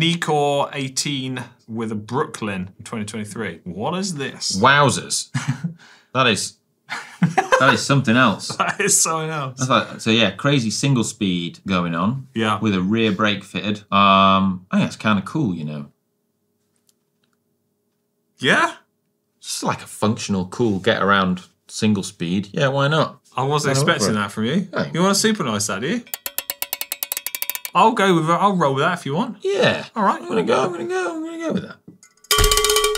Nikor 18 with a Brooklyn 2023. What is this? Wowzers. That is something else. That is something else. Like, so yeah, crazy single speed going on. Yeah. With a rear brake fitted. I think that's kind of cool, you know. Yeah. Just like a functional, cool get around single speed. Yeah, why not? I wasn't expecting that from you. Hey. You want to supernice that, do you? I'll go with it. I'll roll with that if you want. Yeah. All right. I'm gonna go with that.